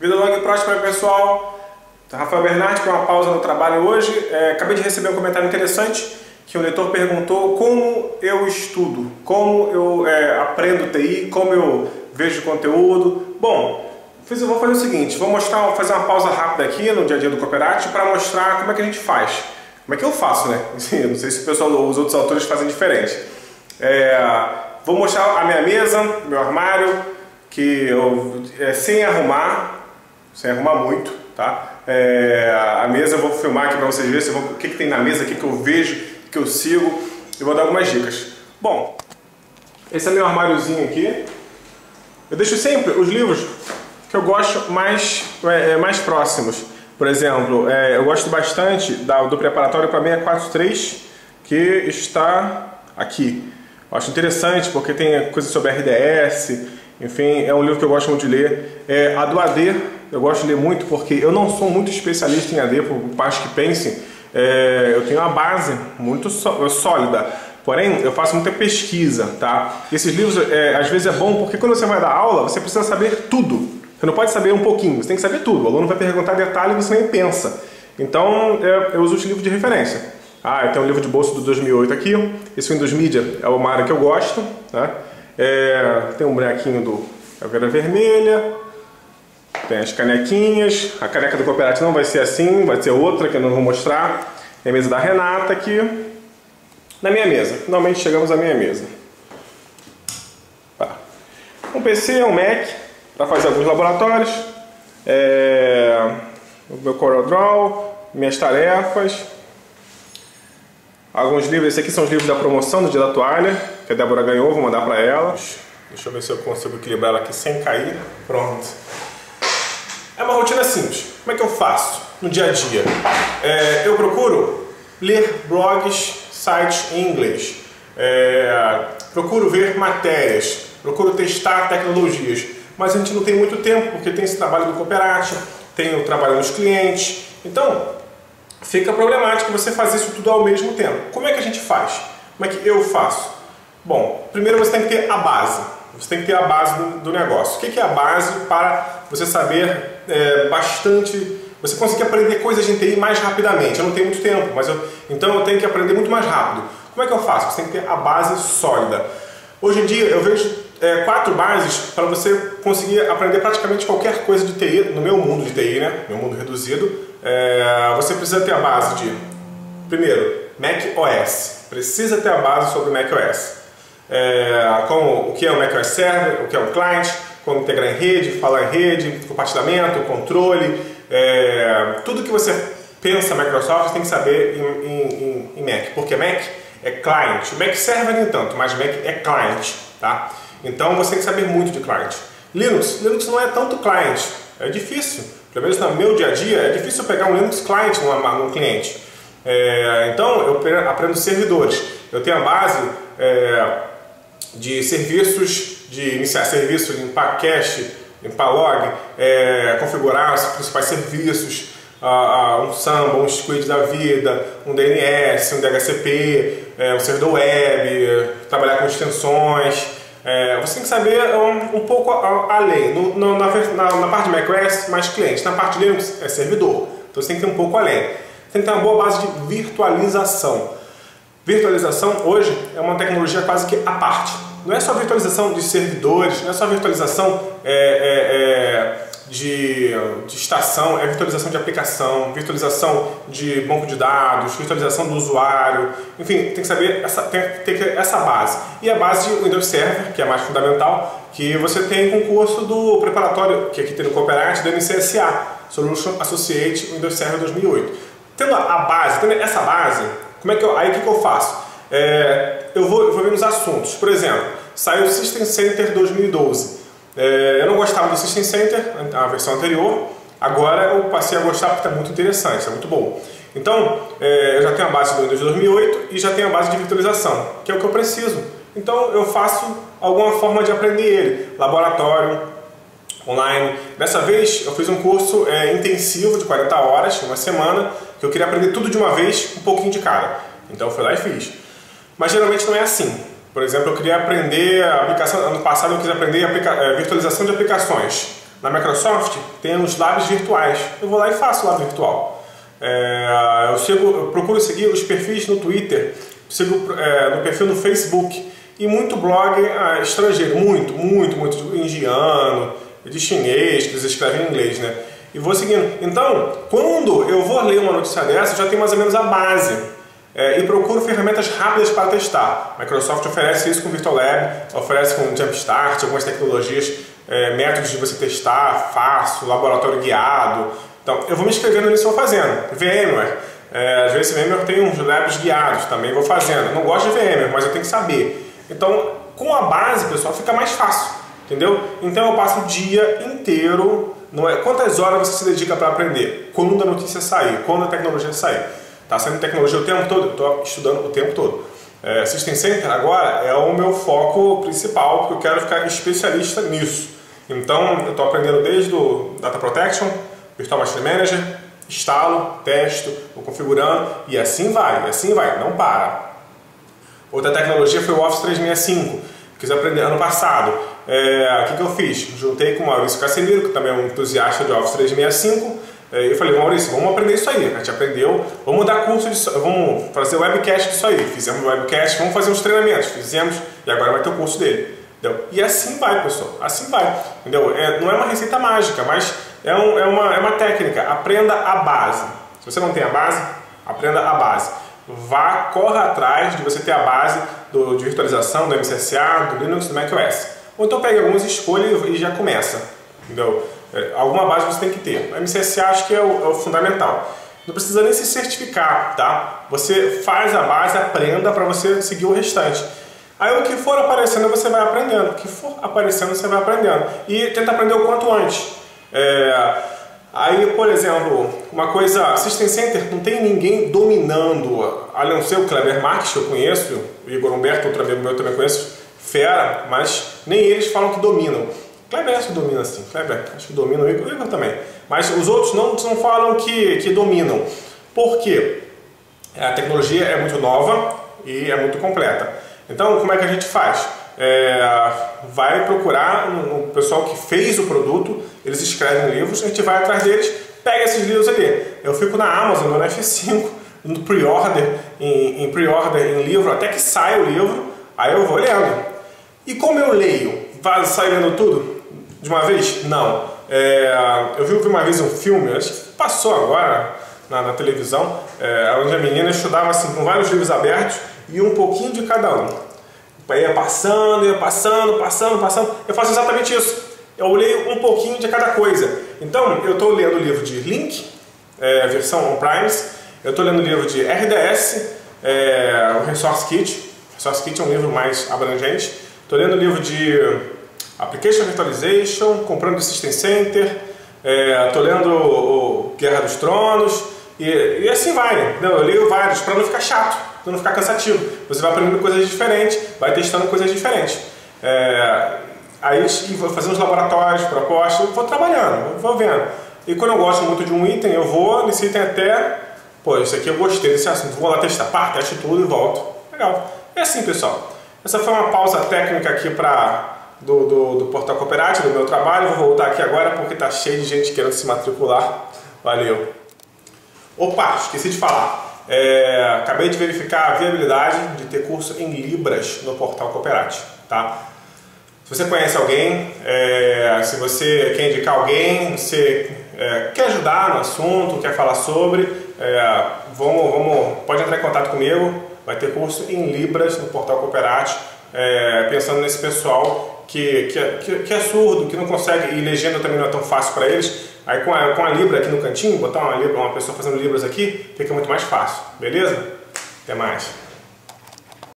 Vida longa e próspera, pessoal. Rafael Bernardes, para uma pausa no trabalho hoje. Acabei de receber um comentário interessante que o leitor perguntou como eu estudo, como eu aprendo TI, como eu vejo conteúdo. Bom, eu vou fazer o seguinte, vou fazer uma pausa rápida aqui no dia a dia do Cooperati para mostrar como é que a gente faz. Como é que eu faço, né? Assim, não sei se o pessoal, os outros autores fazem diferente. Vou mostrar a minha mesa, meu armário, que eu sem arrumar muito, tá? A mesa eu vou filmar aqui para vocês verem o que tem na mesa, o que eu vejo, o que eu sigo, eu vou dar algumas dicas. Bom, esse é meu armáriozinho aqui. Eu deixo sempre os livros que eu gosto mais próximos. Por exemplo, eu gosto bastante do preparatório para 643, que está aqui. Eu acho interessante porque tem coisas sobre RDS, enfim, é um livro que eu gosto muito de ler. A do AD eu gosto de ler muito porque eu não sou muito especialista em AD, por acho que pensem. Eu tenho uma base muito sólida, porém eu faço muita pesquisa, tá? Esses livros às vezes é bom porque quando você vai dar aula você precisa saber tudo. Você não pode saber um pouquinho, você tem que saber tudo. O aluno vai perguntar detalhe e você nem pensa. Então eu uso os livros de referência. Eu tenho um livro de bolso do 2008 aqui. Esse Windows Media é uma área que eu gosto, né? Tem um bonequinho do Águeda Vermelha. Tem as canequinhas. A caneca do Cooperati não vai ser assim, vai ser outra que eu não vou mostrar. Tem a mesa da Renata aqui. Na minha mesa, finalmente chegamos à minha mesa. Um PC, um Mac, para fazer alguns laboratórios. O meu CorelDraw, minhas tarefas. Alguns livros, esse aqui são os livros da promoção do Dia da Toalha, que a Débora ganhou, vou mandar para ela. Deixa eu ver se eu consigo equilibrar ela aqui sem cair. Pronto. É uma rotina simples. Como é que eu faço no dia a dia? Eu procuro ler blogs, sites em inglês. Procuro ver matérias, procuro testar tecnologias. Mas a gente não tem muito tempo, porque tem esse trabalho do Cooperati, tem o trabalho dos clientes. Então, fica problemático você fazer isso tudo ao mesmo tempo. Como é que a gente faz? Como é que eu faço? Bom, primeiro você tem que ter a base. Você tem que ter a base do negócio. O que é a base para você saber bastante... Você conseguir aprender coisas de TI mais rapidamente. Eu não tenho muito tempo, mas então eu tenho que aprender muito mais rápido. Como é que eu faço? Você tem que ter a base sólida. Hoje em dia eu vejo 4 bases para você conseguir aprender praticamente qualquer coisa de TI, no meu mundo de TI, né? Meu mundo reduzido. Você precisa ter a base de, primeiro, macOS. Precisa ter a base sobre macOS, como o que é o macOS Server, o que é o client, como integrar em rede, falar em rede, compartilhamento, controle, tudo que você pensa Microsoft você tem que saber em Mac, porque Mac é client, Mac Server nem tanto, mas Mac é client, tá? Então você tem que saber muito de client. Linux não é tanto client, é difícil. Pelo menos no meu dia a dia, é difícil pegar um Linux client num cliente. Então, eu aprendo servidores. Eu tenho a base de serviços, de iniciar serviços, limpar cache, limpar log, configurar os principais serviços, um Samba, um Squid da vida, um DNS, um DHCP, um servidor web, trabalhar com extensões. Você tem que saber um pouco além, na parte de macOS mais cliente, na parte de Linux é servidor, então você tem que ter um pouco além. Você tem que ter uma boa base de virtualização. Virtualização hoje é uma tecnologia quase que à parte, não é só virtualização de servidores, não é só virtualização de estação, é virtualização de aplicação, virtualização de banco de dados, virtualização do usuário, enfim, tem que saber essa base. E a base de Windows Server, que é a mais fundamental, que você tem com o curso do preparatório, que aqui tem no Cooperati, do MCSA, Solution Associate Windows Server 2008. Tendo a base, tendo essa base, aí o que eu faço? Eu vou ver nos assuntos, por exemplo, saiu o System Center 2012, eu não gostava do System Center, a versão anterior, agora eu passei a gostar porque está muito interessante, está muito bom. Então, eu já tenho a base do Windows 2008 e já tenho a base de virtualização, que é o que eu preciso. Então, eu faço alguma forma de aprender ele, laboratório, online. Dessa vez, eu fiz um curso intensivo de 40 horas, uma semana, que eu queria aprender tudo de uma vez, um pouquinho de cara. Então, eu fui lá e fiz. Mas, geralmente, não é assim. Por exemplo, eu queria aprender a aplicação, ano passado eu quis aprender virtualização de aplicações. Na Microsoft tem os labs virtuais, eu vou lá e faço o lab virtual. Eu procuro seguir os perfis no Twitter, sigo no perfil no Facebook e muito blog estrangeiro, muito indiano, de chinês, que eles escrevem em inglês, né? E vou seguindo. Então, quando eu vou ler uma notícia dessa, eu já tenho mais ou menos a base e procuro ferramentas rápidas para testar. A Microsoft oferece isso com Virtual Lab, oferece com Jumpstart, algumas tecnologias, métodos de você testar fácil, laboratório guiado. Então, eu vou me inscrevendo nisso e vou fazendo. VMware, às vezes VMware tem uns labs guiados, também vou fazendo. Não gosto de VMware, mas eu tenho que saber. Então, com a base, pessoal, fica mais fácil, entendeu? Então eu passo o dia inteiro. Não é quantas horas você se dedica para aprender? Quando a notícia sair, quando a tecnologia sair. Está saindo tecnologia o tempo todo? Eu estou estudando o tempo todo. System Center agora é o meu foco principal, porque eu quero ficar especialista nisso. Então eu estou aprendendo desde o Data Protection, Virtual Machine Manager, instalo, testo, vou configurando e assim vai, não para. Outra tecnologia foi o Office 365, quis aprender ano passado. O que eu fiz? Juntei com o Maurício Cacemiro, que também é um entusiasta de Office 365, e eu falei, Maurício, vamos aprender isso aí. A gente aprendeu, vamos dar curso, vamos fazer webcast disso aí. Fizemos webcast, vamos fazer uns treinamentos, fizemos, e agora vai ter o curso dele. Entendeu? E assim vai, pessoal, assim vai. Entendeu? Não é uma receita mágica, mas é uma técnica. Aprenda a base. Se você não tem a base, aprenda a base. Vá, corra atrás de você ter a base de virtualização, do MCSA, do Linux, do macOS. Ou então pega algumas escolhas e já começa, entendeu? Alguma base você tem que ter. O MCSA acho que é o fundamental. Não precisa nem se certificar, tá? Você faz a base, aprenda para você seguir o restante. Aí o que for aparecendo você vai aprendendo, o que for aparecendo você vai aprendendo. E tenta aprender o quanto antes. Aí, por exemplo, uma coisa, System Center não tem ninguém dominando, a não ser o Kleber Marques, que eu conheço, o Igor Humberto, outro amigo meu, eu também conheço, Fera, mas nem eles falam que dominam. Kleber acho que domina sim, Kleber acho que domina, o Igor também. Mas os outros não falam que dominam. Por quê? A tecnologia é muito nova e é muito completa. Então, como é que a gente faz? Vai procurar o pessoal que fez o produto, eles escrevem livros, a gente vai atrás deles, pega esses livros ali. Eu fico na Amazon, no F5, no pre-order, em pre-order, em livro, até que sai o livro. Aí eu vou lendo. E como eu leio? Vai sair lendo tudo? De uma vez? Não. Eu vi uma vez um filme, acho que passou agora na televisão, onde a menina estudava assim, com vários livros abertos e um pouquinho de cada um. Ia passando. Eu faço exatamente isso. Eu leio um pouquinho de cada coisa. Então, eu estou lendo o livro de Link, versão on-premise. Eu estou lendo o livro de RDS, o Resource Kit. Resource Kit é um livro mais abrangente. Estou lendo o livro de Application Virtualization, comprando o System Center, estou lendo o Guerra dos Tronos e assim vai. Né? Eu leio vários para não ficar chato, para não ficar cansativo. Você vai aprendendo coisas diferentes, vai testando coisas diferentes. Aí vou fazendo os laboratórios, propostas, vou trabalhando, vou vendo. E quando eu gosto muito de um item, eu vou nesse item até... Pô, isso aqui eu gostei desse assunto, vou lá testar, teste tudo e volto. Legal. É assim, pessoal, essa foi uma pausa técnica aqui do Portal Cooperati, do meu trabalho. Vou voltar aqui agora porque tá cheio de gente querendo se matricular. Valeu! Opa, esqueci de falar. Acabei de verificar a viabilidade de ter curso em Libras no Portal Cooperati, tá? Se você conhece alguém, se você quer indicar alguém, você quer ajudar no assunto, quer falar sobre, pode entrar em contato comigo. Vai ter curso em Libras no Portal Cooperati, pensando nesse pessoal que é surdo, que não consegue, e legenda também não é tão fácil para eles. Aí com a Libra aqui no cantinho, botar uma pessoa fazendo Libras aqui, fica muito mais fácil, beleza? Até mais!